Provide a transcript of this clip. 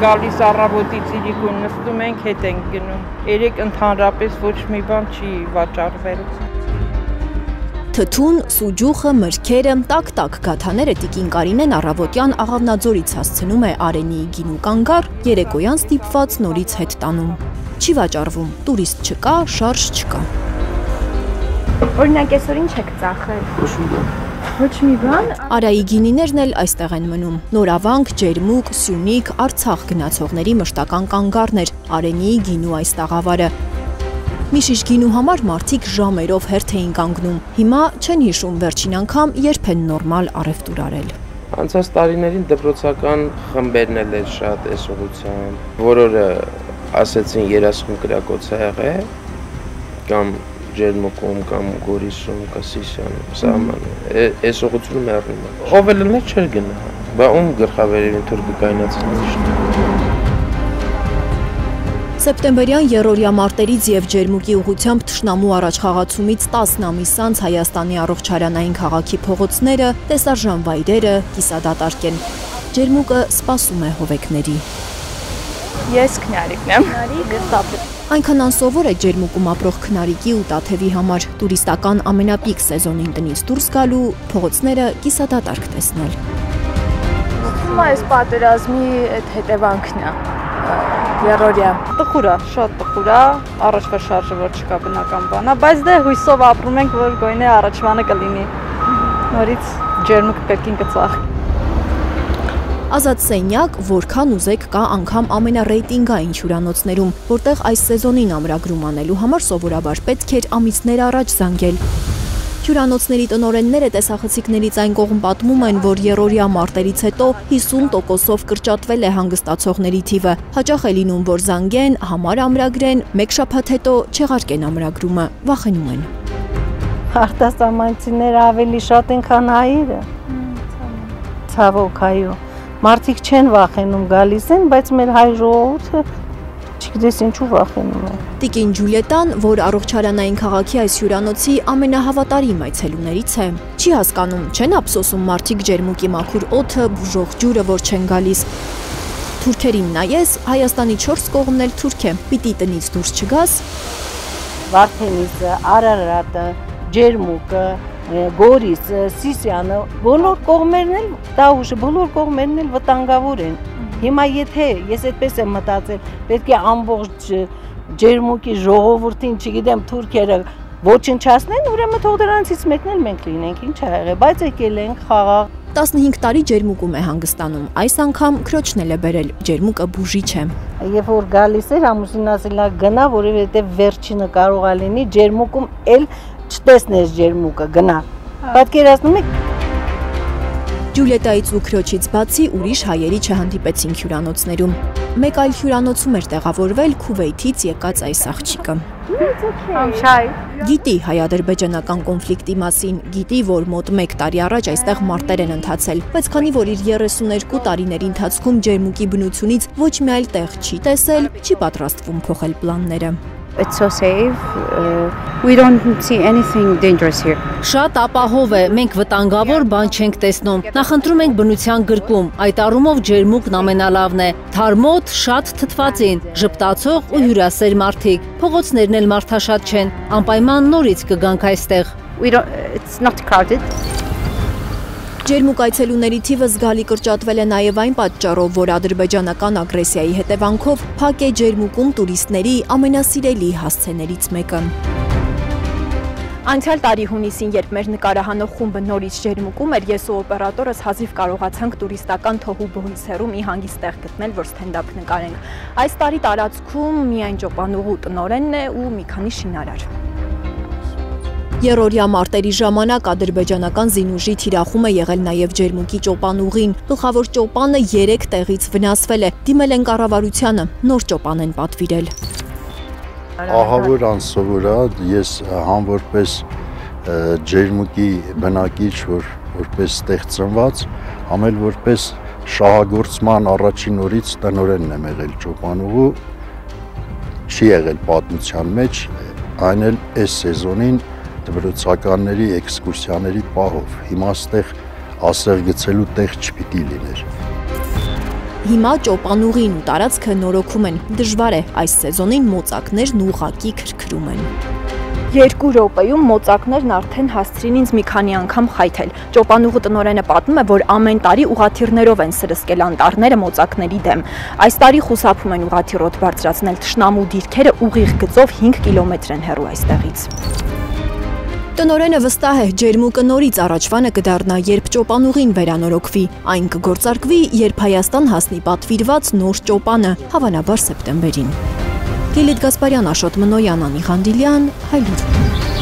Galis arrabotițilii cunoscum, menk het en gnum. Erek ընդհանրապես ոչ մի բան չի վաճառվել. Թթուն, սուջուխը, մրգերը, տակ-տակ գաթաները տիկին Կարինեն առավոտյան Աղավնաձորից հասցնում է Արենիի գինու կանգառ, երեկոյան ստիպված նորից հետ տանում։ Չի վաճառվում, տուրիստ չկա, շարժ չկա։ Օրինակ այսօր ինչ եք ծախել։ Ոչ մի բան։ Արայի գինիներն էլ այստեղ են մնում։ Նորավանք, Ջերմուկ, Սյունիք, Արցախ գնացողների մշտական կանգառներ, Արենիի գինու այս տաղավարը։ Մի շիշ գինու համար մարդիկ ժամերով հերթ էին կանգնում, հիմա չեն հիշում վերջին անգամ երբ են նորմալ առևտուր արել։ Անցած տարիներին դպրոցական խմբերն էլ էր շատ այս ուղղությամբ, որոնը ասեցին երասխուն կրակոց է եղել, կամ Ջերմուկում, կամ Գորիսում, Կասիսյանում, սահմանում, այս ուղղությունը մեռնում է։ Ով էլ լիներ չէր գնա, բա ում գլխավերևին թուր կկայնացնի։ Սեպտեմբերյան երրորդյա մարտերից և Ջերմուկի ուղղությամբ թշնամու առաջխաղացումից 10 ամիս անց Հայաստանի առողջարանային քաղաքի փողոցները, տեսարժան վայրերը կիսադատարկ են։ Ջերմուկը սպասում է հովեկների։ Ես քնարիկն եմ։ Այնքան անսովոր է Ջերմուկում ապրող քնարիկի ու տաթևի համար տուրիստական ամենապիկ սեզոնին տնից դուրս գալու, փողոցները կիսադատարկ տեսնել։ Այս պատերազմի հետևանքն է։ Երորյա շատ տխուր է, առաջվա շարժը որ չկա բնական բան է, բայց դե հույսով ապրում ենք, որ գոնե առաջվանը կլինի, նորից Ջերմուկ կրկին կծախի։ Ազատ սենյակ որքան ուզեք կա անգամ ամենառեյտինգային հյուրանոցներում, որտեղ այս սեզոնին ամրագրում անելու համար սովորաբար պետք էր ամիսներ առաջ զանգել։ Հյուրանոցների տնօրենները տեսախցիկներից այն կողմ պատմում են, որ երրորդյա մարտերից հետո 50%-ով կրճատվել է հանգստացողների թիվը։ Հաճախ է լինում, որ զանգեն, համար ամրագրեն, մեկ շաբաթ հետո չեղարկեն ամրագրումը, վախենում են։ Արտասահմանցիները ավելի շատ են, քան հայերը։ Ցավոք, այո։ Մարդիկ չեն վախենում, գալիս են, բայց մեր հայ ժողովուրդը չգիտես ինչու վախենում է։ Տիկին Ջուլիետան, որ առողջարանային քաղաքի այս հյուրանոցի ամենահավատարիմ այցելուներից է, չի հասկանում, չեն ափսոսում մարդիկ Ջերմուկի մաքուր օդը, բուժող ջուրը, որ չեն գալիս։ Թուրքերին նայես, Հայաստանի 4 կողմն էլ թուրք է, պիտի տնից դուրս չգաս։ Վարդենիզը, Արարատը, Ջերմուկը, Գորիսը, Սիսիանը, բոլոր կողմերն էլ, Տաուշը, բոլոր կողմերն էլ վտանգավոր են։ Հիմա եթե ես այդպես եմ մտածել, պետք է ամբողջ Ջերմուկի ժողովուրդին, չգիտեմ, թուրքերը ոչնչացնեն, ուրեմն թող դրանից մեկն էլ մենք լինենք, ինչ ա եղել, բայց եկել ենք խաղաղ։ 15 տարի Ջերմուկում է հանգստանում, այս անգամ քրոջն էլ է բերել, Ջերմուկը բուժիչ է։ Երբ որ գալիս էր, ամուսինն ասել է գնա, որովհետև վերջինը կարող է լինի, Ջերմուկում էլ չտեսնես Ջերմուկը, գնա։ Պատկերացնում եք։ Ջուլիետայից ու քրոջից բացի ուրիշ հայերի չհանդիպեցին հյուրանոցներում։ Մեկ այլ հյուրանոցում էր տեղավորվել Քուվեյթից եկած այս աղջիկը։ Գիտի հայ-ադրբեջանական կոնֆլիկտի մասին, գիտի, որ մոտ 1 տարի առաջ այստեղ մարտեր են ընթացել, բայց քանի որ իր 32 տարիների ընթացքում Ջերմուկի բնությունից ոչ մի այլ տեղ չի տեսել, չի պատրաստվում փոխել պլանները։ It's so safe. We don't see anything dangerous here. Շատ ապահով է, մենք վտանգավոր բան չենք տեսնում։ Նախընտրում ենք բնության գրկում, այդ առումով Ջերմուկն ամենալավն է։ Թարմոտ, շատ թթվածին, ժպտացող ու հյուրասեր մարդիկ։ Փողոցներն էլ մարդաշատ չեն, անպայման նորից կգանք այստեղ։ It's not crowded. Ջերմուկ այցելուների թիվը զգալի կրճատվել է նաև այն պատճառով, որ ադրբեջանական ագրեսիայի հետևանքով փակ է Ջերմուկում տուրիստների ամենասիրելի հասցեներից մեկը։ Անցյալ տարի հունիսին, երբ մեր նկարահանող խումբը նորից Ջերմուկում էր, ես ու օպերատորս հազիվ կարողացանք տուրիստական թոհու բույսերում մի հանգիստ տեղ գտնել, որ ստենդափ նկարենք։ Այս տարի տարածքում միայն ճոպանուղու տնօրենն է ու մի քանի շինարար։ Երրորդյա մարտերի ժամանակ ադրբեջանական զինուժի թիրախում է եղել նաև Ջերմուկի ճոպանուղին։ Գլխավոր ճոպանը 3 տեղից վնասվել է, դիմել են կառավարությանը, նոր ճոպան են պատվիրել։ Ահավոր անսովոր է, ես համ որպես Ջերմուկի բնակիչ, որպես ստեղծված, համ էլ որպես շահագործման առաջին օրից տնօրենն եմ եղել ճոպանուղու, չի եղել պատմության մեջ, այն էլ այս սեզոնին դպրոցականների էքսկուրսիաների պահով, հիմա ստեղ ասեղ գցելու տեղ չպիտի լիներ։ Հիմա ճոպանուղին ու տարածքը նորոգում են, դժվար է, այս սեզոնին մոծակներն ուղղակի քրքրում են։ 2 րոպեում մոծակներն արդեն հասցրին ինձ մի քանի անգամ խայթել։ Ճոպանուղը տնօրենը պատմում է, որ ամեն տարի ուղղաթիռներով են սրսկել անտառները մոծակների դեմ։ Այս տարի խուսափում են ուղղաթիռոտ բարձրացնել, թշնամու դիրքերը ուղիղ գծով 5 կիլոմետր են հեռու այստեղից։ Տնօրենը վստահ է, Ջերմուկը նորից առաջվանը կդառնա, երբ ճոպանուղին վերանորոգվի, այն կգործարկվի, երբ Հայաստան հասնի պատվիրված նոր ճոպանը, հավանաբար սեպտեմբերին։ Լիլիթ Գասպարյան, Աշոտ Մնոյան, Անի Ղանդիլյան, Հայլուր։